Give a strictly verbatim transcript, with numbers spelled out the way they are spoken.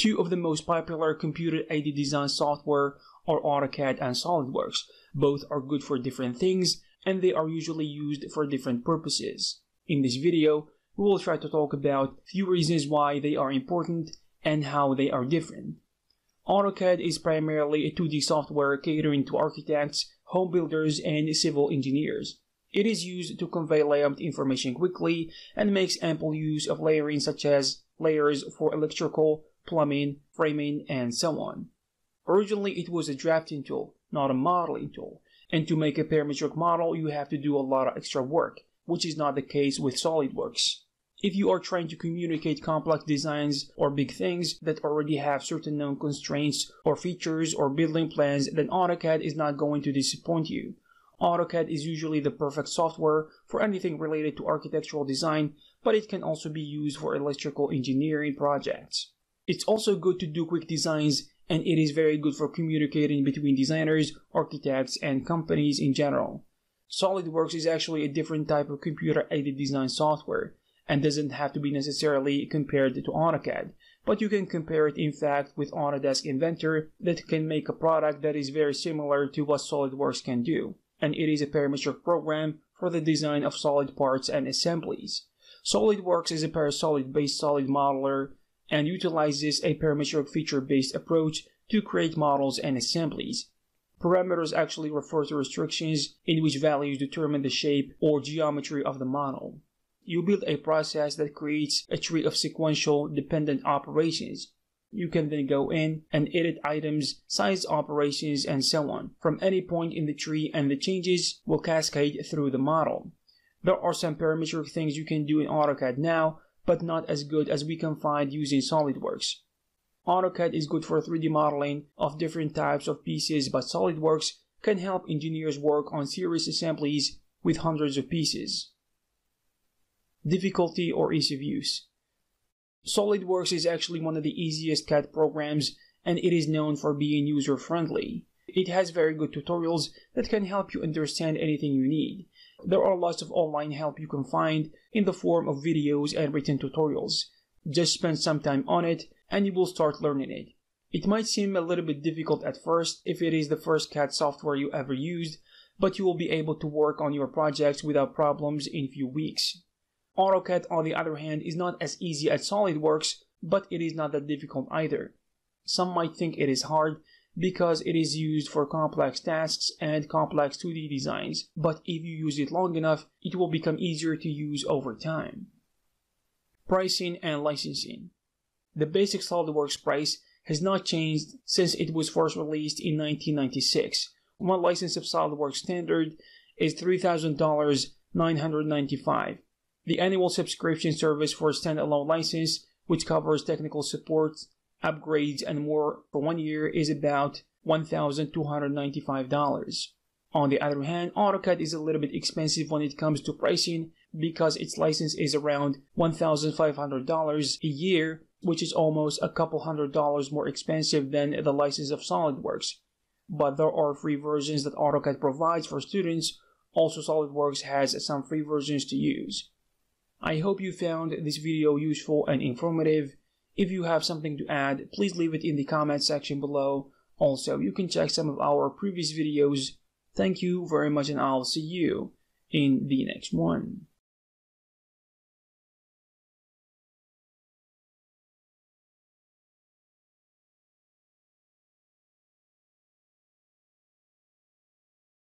two of the most popular computer aided design software are AutoCAD and SolidWorks. Both are good for different things, and they are usually used for different purposes. In this video, we will try to talk about a few reasons why they are important and how they are different. AutoCAD is primarily a two D software catering to architects, home builders, and civil engineers. It is used to convey layout information quickly and makes ample use of layering such as layers for electrical, plumbing, framing, and so on. Originally, it was a drafting tool, not a modeling tool, and to make a parametric model, you have to do a lot of extra work, which is not the case with SolidWorks. If you are trying to communicate complex designs or big things that already have certain known constraints or features or building plans, then AutoCAD is not going to disappoint you. AutoCAD is usually the perfect software for anything related to architectural design, but it can also be used for electrical engineering projects. It's also good to do quick designs, and it is very good for communicating between designers, architects, and companies in general. SolidWorks is actually a different type of computer-aided design software, and doesn't have to be necessarily compared to AutoCAD, but you can compare it in fact with Autodesk Inventor that can make a product that is very similar to what SolidWorks can do, and it is a parametric program for the design of solid parts and assemblies. SolidWorks is a parasolid-based solid modeler and utilizes a parametric feature-based approach to create models and assemblies. Parameters actually refer to restrictions in which values determine the shape or geometry of the model. You build a process that creates a tree of sequential dependent operations. You can then go in and edit items, size operations, and so on from any point in the tree, and the changes will cascade through the model. There are some parametric things you can do in AutoCAD now, but not as good as we can find using SolidWorks. AutoCAD is good for three D modeling of different types of pieces, but SolidWorks can help engineers work on serious assemblies with hundreds of pieces. Difficulty or ease of use. SolidWorks is actually one of the easiest C A D programs, and it is known for being user-friendly. It has very good tutorials that can help you understand anything you need. There are lots of online help you can find in the form of videos and written tutorials. Just spend some time on it, and you will start learning it. It might seem a little bit difficult at first if it is the first C A D software you ever used, but you will be able to work on your projects without problems in a few weeks. AutoCAD, on the other hand, is not as easy as SolidWorks, but it is not that difficult either. Some might think it is hard because it is used for complex tasks and complex two D designs, but if you use it long enough, it will become easier to use over time. Pricing and licensing. The basic SolidWorks price has not changed since it was first released in nineteen ninety-six. One license of SolidWorks Standard is three thousand nine hundred ninety-five dollars. The annual subscription service for a standalone license, which covers technical support, upgrades, and more for one year, is about one thousand two hundred ninety-five dollars. On the other hand, AutoCAD is a little bit expensive when it comes to pricing because its license is around one thousand five hundred dollars a year, which is almost a couple hundred dollars more expensive than the license of SolidWorks. But there are free versions that AutoCAD provides for students. Also, SolidWorks has some free versions to use. I hope you found this video useful and informative. If you have something to add, please leave it in the comment section below. Also, you can check some of our previous videos. Thank you very much, and I'll see you in the next one.